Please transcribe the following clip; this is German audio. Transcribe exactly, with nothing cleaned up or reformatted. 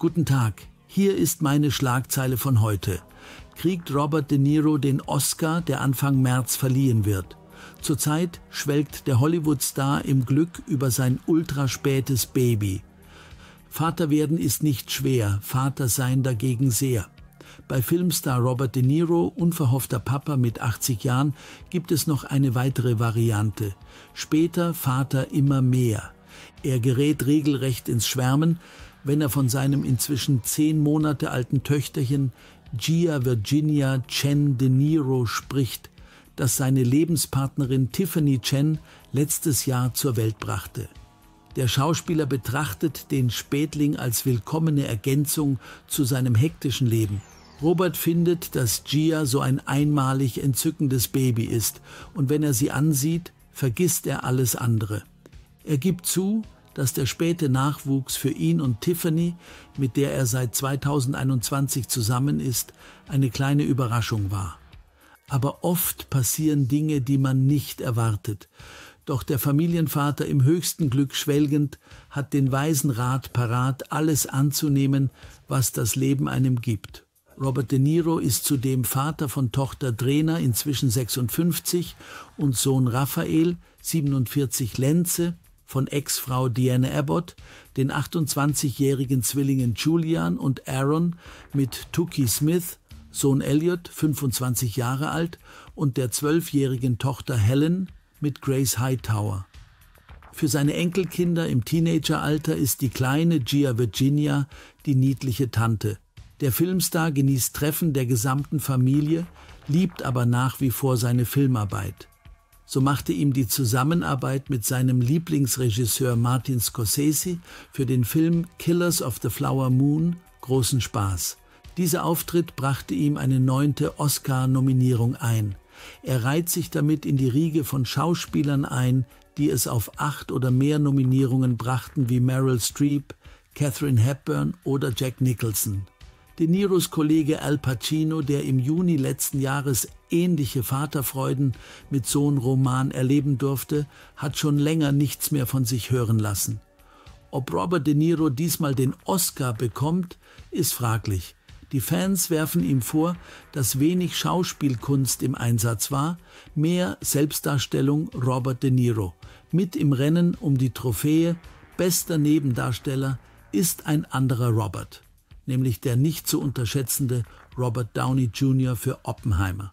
Guten Tag, hier ist meine Schlagzeile von heute. Kriegt Robert De Niro den Oscar, der Anfang März verliehen wird. Zurzeit schwelgt der Hollywood-Star im Glück über sein ultraspätes Baby. Vater werden ist nicht schwer, Vater sein dagegen sehr. Bei Filmstar Robert De Niro, unverhoffter Papa mit achtzig Jahren, gibt es noch eine weitere Variante. Später Vater immer mehr. Er gerät regelrecht ins Schwärmen, wenn er von seinem inzwischen zehn Monate alten Töchterchen Gia Virginia Chen De Niro spricht, das seine Lebenspartnerin Tiffany Chen letztes Jahr zur Welt brachte. Der Schauspieler betrachtet den Spätling als willkommene Ergänzung zu seinem hektischen Leben. Robert findet, dass Gia so ein einmalig entzückendes Baby ist, und wenn er sie ansieht, vergisst er alles andere. Er gibt zu, dass der späte Nachwuchs für ihn und Tiffany, mit der er seit zweitausendeinundzwanzig zusammen ist, eine kleine Überraschung war. Aber oft passieren Dinge, die man nicht erwartet. Doch der Familienvater, im höchsten Glück schwelgend, hat den weisen Rat parat, alles anzunehmen, was das Leben einem gibt. Robert De Niro ist zudem Vater von Tochter Drena, inzwischen sechsundfünfzig, und Sohn Raphael, siebenundvierzig Lenze, von Ex-Frau Diane Abbott, den achtundzwanzigjährigen Zwillingen Julian und Aaron mit Tuki Smith, Sohn Elliot, fünfundzwanzig Jahre alt, und der zwölfjährigen Tochter Helen mit Grace Hightower. Für seine Enkelkinder im Teenageralter ist die kleine Gia Virginia die niedliche Tante. Der Filmstar genießt Treffen der gesamten Familie, liebt aber nach wie vor seine Filmarbeit. So machte ihm die Zusammenarbeit mit seinem Lieblingsregisseur Martin Scorsese für den Film Killers of the Flower Moon großen Spaß. Dieser Auftritt brachte ihm eine neunte Oscar-Nominierung ein. Er reiht sich damit in die Riege von Schauspielern ein, die es auf acht oder mehr Nominierungen brachten, wie Meryl Streep, Katharine Hepburn oder Jack Nicholson. De Niros Kollege Al Pacino, der im Juni letzten Jahres ähnliche Vaterfreuden mit Sohn Roman erleben durfte, hat schon länger nichts mehr von sich hören lassen. Ob Robert De Niro diesmal den Oscar bekommt, ist fraglich. Die Fans werfen ihm vor, dass wenig Schauspielkunst im Einsatz war, mehr Selbstdarstellung Robert De Niro. Mit im Rennen um die Trophäe bester Nebendarsteller ist ein anderer Robert, nämlich der nicht zu unterschätzende Robert Downey Junior für Oppenheimer.